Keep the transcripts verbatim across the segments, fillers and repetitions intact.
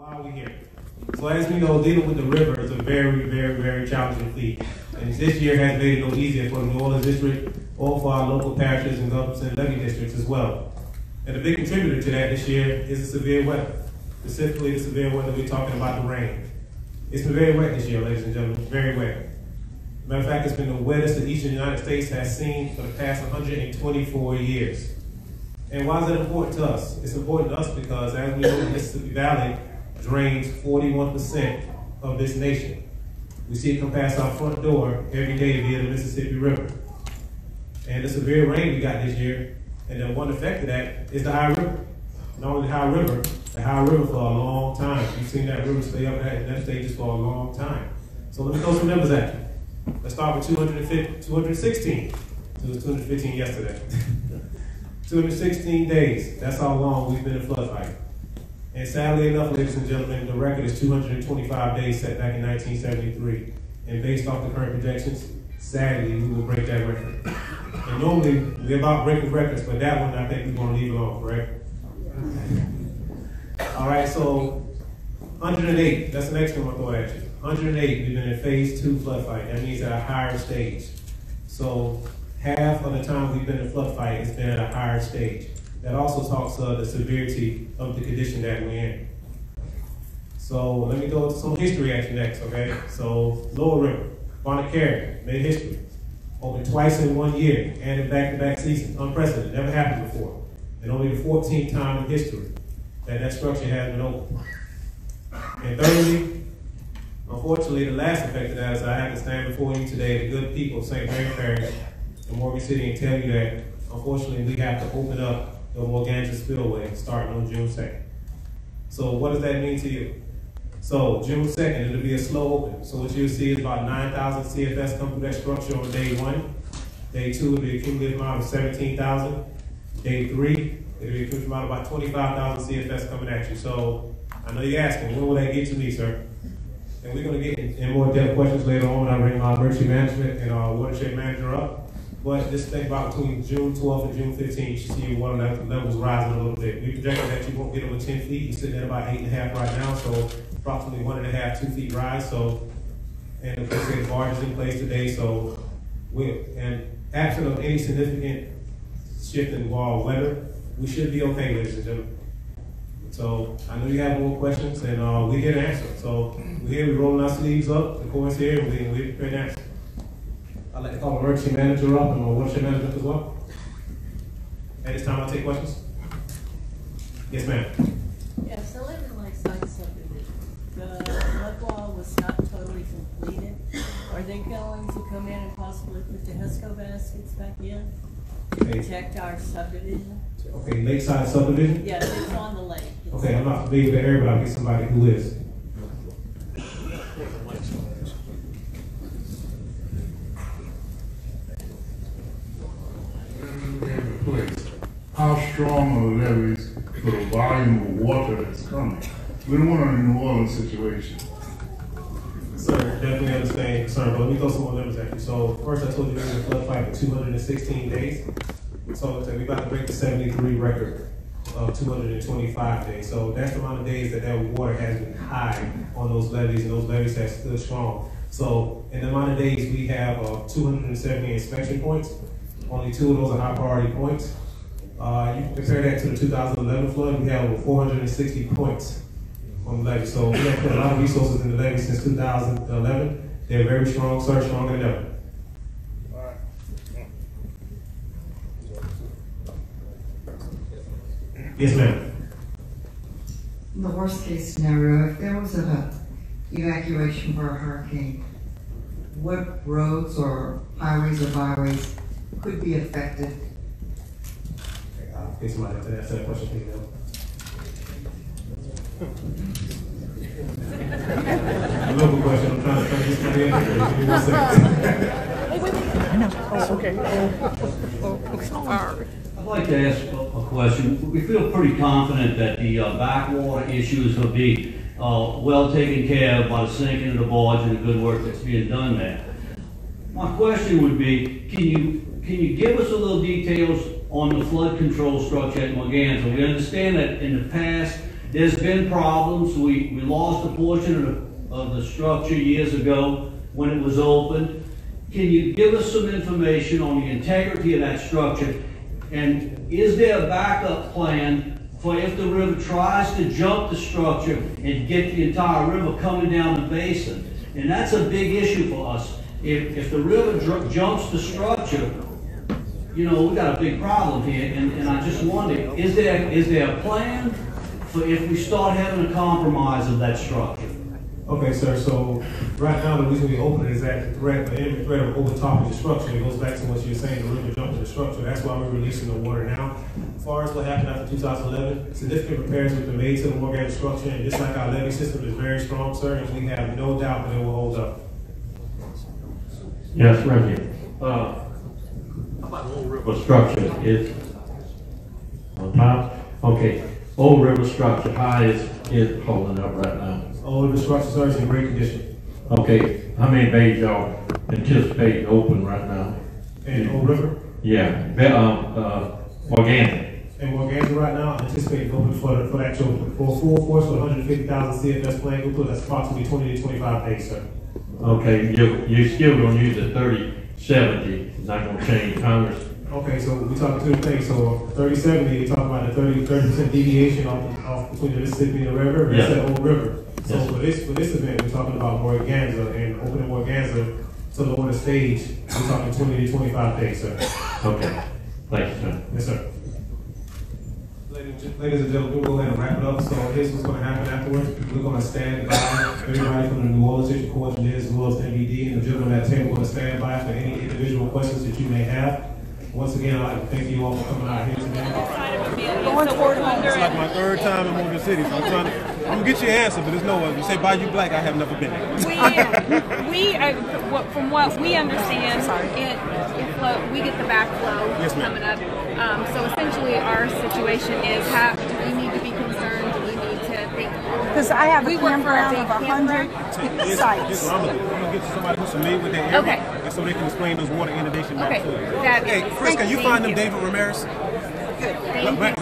Why are we here? So as we know, dealing with the river is a very, very, very challenging feat. And this year has made it no easier for the New Orleans District or for our local parishes and governments and levy districts as well. And a big contributor to that this year is the severe weather, specifically the severe weather we're talking about, the rain. It's been very wet this year, ladies and gentlemen, very wet. Matter of fact, it's been the wettest that eastern United States has seen for the past one hundred twenty-four years. And why is that important to us? It's important to us because, as we know, the Mississippi Valley drains forty-one percent of this nation. We see it come past our front door every day via the Mississippi River. And the severe rain we got this year, and the one effect of that is the high river. Not only the high river, the high river for a long time. You've seen that river stay up at that stages for a long time. So let me throw some numbers at you. Let's start with two hundred fifteen, two hundred sixteen. It was two hundred fifteen yesterday. two hundred sixteen days, that's how long we've been in flood fight. And sadly enough, ladies and gentlemen, the record is two hundred twenty-five days set back in nineteen seventy-three. And based off the current projections, sadly, we will break that record. And normally, we're about breaking records, but that one I think we're gonna leave alone, right? All right, so one hundred eight, that's the next one I'll throw at you. one hundred eight, we've been in phase two flood fight. That means at a higher stage. So half of the time we've been in flood fight, it's been at a higher stage. That also talks of the severity of the condition that we're in. So let me go to some history action next, okay? So Lower River, Bonnet Carré, made history. Opened twice in one year and in back-to-back seasons, unprecedented, never happened before. And only the fourteenth time in history that that structure has been opened. And thirdly, unfortunately, the last effect of that is I have to stand before you today, the good people of Saint Mary Parish and Morgan City, and tell you that, unfortunately, we have to open up the Morganza spillway starting on June second. So what does that mean to you? So June second, it'll be a slow open. So what you'll see is about nine thousand C F S come through that structure on day one. Day two, it'll be a cumulative amount of seventeen thousand. Day three, it'll be a cumulative amount of about twenty-five thousand C F S coming at you. So I know you're asking, when will that get to me, sir? And we're gonna get in more depth questions later on when I bring our emergency management and our watershed manager up. But just think about between June twelfth and June fifteenth, you should see your water levels rising a little bit. We projected that you won't get over ten feet. You're sitting at about eight and a half right now, so approximately one and a half, two feet rise. So, and of course, the barge is in place today. So, we and absent of any significant shift in wall weather, we should be okay, ladies and gentlemen. So, I know you have more questions, and uh, we're here to answer. So, we're here, we're rolling our sleeves up. The Corps is here, and we, we're prepared to answer. I'd like to call my emergency manager up and my watershed management as well. At this time, I'll take questions. Yes, ma'am. Yeah, so in the Lakeside Subdivision, the flood wall was not totally completed. Are they going to come in and possibly put the HESCO baskets back in to okay. protect our subdivision? Okay, Lakeside Subdivision? Yes, yeah, it's on the lake. It's okay, I'm not familiar with the area, but I'll get somebody who is. How strong are the levees for the volume of water that's coming? We don't want a New Orleans situation. Sir, definitely understand, concern, but let me throw some more numbers at you. So first I told you we were in a flood fight for two hundred sixteen days. So we're about to break the seventy-three record of two hundred twenty-five days. So that's the amount of days that that water has been high on those levees, and those levees have stood strong. So in the amount of days we have uh, two hundred seventy inspection points, only two of those are high priority points. Uh, you can compare that to the two thousand eleven flood, we had over four hundred sixty points on the levee. So we have put a lot of resources in the levee since two thousand eleven. They're very strong, sir, stronger than ever. All right. Yes, ma'am. The worst case scenario, if there was an evacuation for a hurricane, what roads or highways or byways could be affected? If somebody has to answer that question, please. I love the question. I'm trying to find this one in. Give me one second. Okay. Oh, okay. Sorry. I'd like to ask a question. We feel pretty confident that the uh, backwater issues will be uh, well taken care of by the sinking of the barge and the good work that's being done there. My question would be, can you can you give us a little details on the flood control structure at Morganza? We understand that in the past, There's been problems. We, we lost a portion of, of the structure years ago when it was opened. Can you give us some information on the integrity of that structure? And is there a backup plan for if the river tries to jump the structure and get the entire river coming down the basin? And that's a big issue for us. If, if the river dr- jumps the structure, you know, we got a big problem here. And, and I just wonder, is there, is there a plan for if we start having a compromise of that structure? Okay, sir, so right now the reason we open it is that the threat, the imminent threat of overtopping the structure. It goes back to what you're saying, the river jumping the structure. That's why we're releasing the water now. As far as what happened after two thousand eleven, significant repairs have been made to the Morgan structure, and just like our levee system is very strong, sir, and we have no doubt that it will hold up. Yes, right here. Uh, river structure is on top. Okay, Old River structure, how is it holding up right now? Old River structure, sir, is in great condition. Okay, how many bays y'all anticipate open right now? In Old River? Yeah, Be um, uh, Morganza. And Morganza right now, I anticipate open for the, for that children. For a full force with one hundred fifty thousand C F S playing group, that's approximately twenty to twenty-five days, sir. Okay, you you're still gonna use the thirty seventy. It's not gonna change Congress. Okay, so we talking two things. So thirty seventy, you talking about the thirty percent deviation off, off between the Mississippi and the river. It's the Old River. So yes. for this for this event, we're talking about Morganza and opening Morganza to lower the stage. We're talking twenty to twenty-five days, sir. Okay. Thank you, sir. Yes, sir. Ladies and gentlemen, we'll go ahead and wrap it up. So here's what's going to happen afterwards. We're going to stand by. Everybody from the New Orleans District Corps engineers, as well as M E D, and the gentlemen at the table are going to stand by for any individual questions that you may have. Once again, I'd like to thank you all for coming out here today. Going forward, it's like my third time in Morgan City, so I'm trying to, I'm gonna get your answer, but it's no one. You say Bayou Black, I have never been there. We, we uh, from what we understand, it, it flow, we get the backflow yes, coming up. Um, so essentially, our situation is: how do we need to be concerned? Do we need to think? Because I have we a campground of a hundred sites. I'm gonna get somebody who's familiar with that area. Okay. So they can explain those water inundation maps. Okay. Hey, Chris, can you find them, David Ramirez? Good.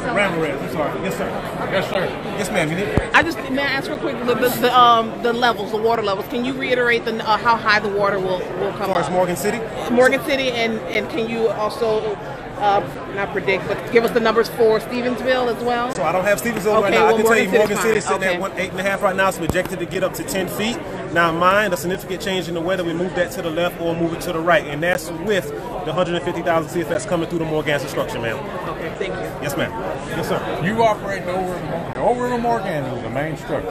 Ramirez, I'm sorry. Yes, sir. Yes, sir. Yes, ma'am. I just may I ask real quick the, the, the um the levels, the water levels. Can you reiterate the uh, how high the water will will come? As far as Morgan City. Morgan City, and and can you also uh, not predict, but give us the numbers for Stevensville as well? So I don't have Stevensville okay, right now. Well, I can Morgan tell you Morgan City is sitting okay. at one eight and a half right now. It's projected to get up to ten feet. Now, mind a significant change in the weather, we move that to the left or move it to the right, and that's with the one hundred fifty thousand C F S coming through the Morganza structure, ma'am. Okay, thank you. Yes, ma'am. Yes, sir. You operate the Old River, Old River Morganza is the main structure.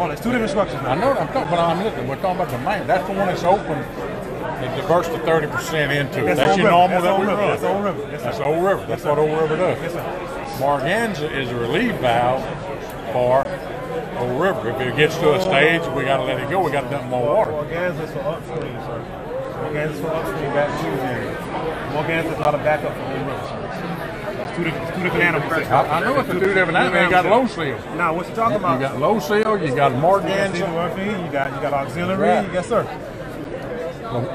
Oh, there's two different structures. I know, I'm talking, but I'm looking. We're talking about the main. That's the one that's open. It diverts the thirty percent into it. That's, that's your normal. That's Old River. That's Old River. That's, that's Old River. That's, that's what Old River does. Yes, sir. Morganza is a relief valve for Old River. If it gets to a stage, we got to let it go. We got to dump more water. Morganza's for upstream, sir. Morganza's for upstream back to the area. Morganza's not a backup for Old River, sir. It's two different, two different animals. I, I know it's two different animals. You got low seal. Now, what you talking about? You got low seal, you got Morganza. You got, you got auxiliary. Right. Yes, sir.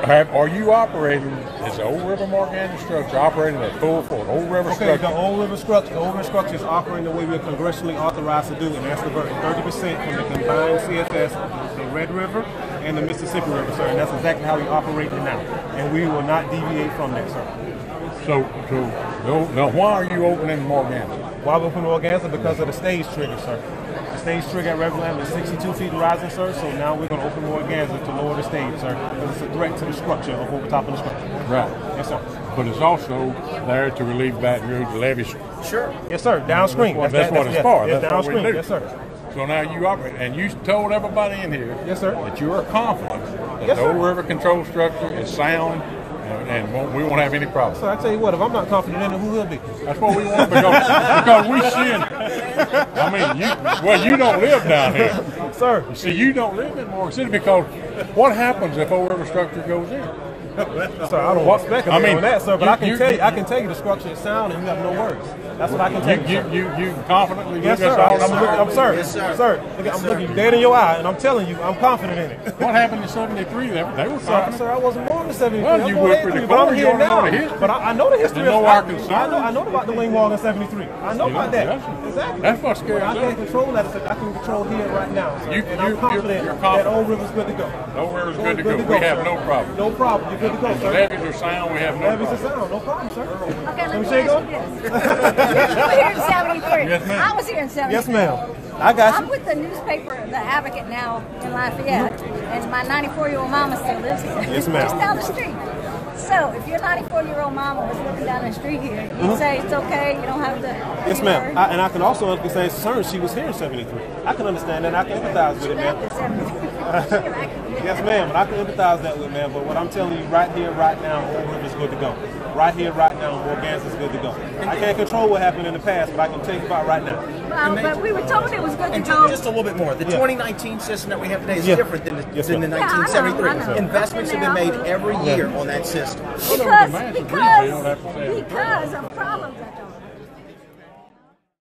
Have, are you operating, is the Old River Morganza structure operating at full force? Old River okay, structure? the Old River structure, the Old River structure is operating the way we are congressionally authorized to do, and that's diverting thirty percent from the combined C F S, the Red River, and the Mississippi River, sir, and that's exactly how we operate it now, and we will not deviate from that, sir. So, so no, now why are you opening Morganza? Why are we opening Morganza? Because of the stage trigger, sir. Stage trigger at Red Lamb is sixty-two feet rising, sir, so now we're going to open Morganza to lower the stage, sir, because it's a threat to the structure of overtopping the structure. Right. Yes, sir. But it's also there to relieve Baton Rouge levee. Sure. Yes, sir. Downstream. That's, that's, that's what it's yes, for. Yes, that's downstream. Yes, sir. So now you operate, and you told everybody in here yes, sir. that you are confident that yes, the Old River Control Structure is sound, and won't, we won't have any problems. So I tell you what, if I'm not confident in it, who will be? That's what we want, because, because we sin. I mean, you, well, you don't live down here. Sir. You see, you don't live in Morgan City, because what happens if Old River structure goes in? Sir, I don't want to speculate I mean, on that, sir, but you, I, can you, tell you, I can tell you the structure is sound and you have no words. That's what I can take. You, you, you, you confidently? Yes, sir. I'm, yes, sir. I'm, sir. Yes, sir. Sir. Look, yes, I'm sir. looking you dead in your eye, and I'm telling you, I'm confident in it. What happened in seventy-three? They, they were confident. Sir, sir, I wasn't born in seventy-three. Well, you went for the but I'm here now. Know but I, I know the history. You know of, our concern. I know, I know about the wing wall in seventy-three. I know yeah, about that. That's exactly. That's what's scary. I can't control that. I can control here right now. Sir. You, and you, I'm confident you're, you're that Old River's good to go. Old River's good to go. We have no problem. No problem. You're good to go, sir. Levees are sound. We have no problem. Levees are sound. No problem, sir. Okay, let me shake. You were here in seventy-three. Yes, I was here in seventy-three. Yes, ma'am. I got you. I'm with the newspaper, The Advocate, now in Lafayette, and my ninety-four-year-old mama still lives here. Yes, ma'am. Just down the street. So, if your ninety-four-year-old mama was looking down the street here, you'd mm-hmm. say it's okay, you don't have to... Yes, ma'am. And I can also understand, sir, she was here in seventy-three. I can understand that, and I can empathize with it, ma'am. Yes, ma'am, and I can empathize that with, ma'am, but what I'm telling you right here, right now, Old River's good to go. Right here, right now, Morganza's good to go. I can't control what happened in the past, but I can take about right now. Well, but we were told it was good to go. Just a little bit more. The yeah. twenty nineteen system that we have today is yeah. different than the, yes, than the yeah, nineteen seventy-three. I know, I know. Investments have been made every year on that system. Because, because, because of problems.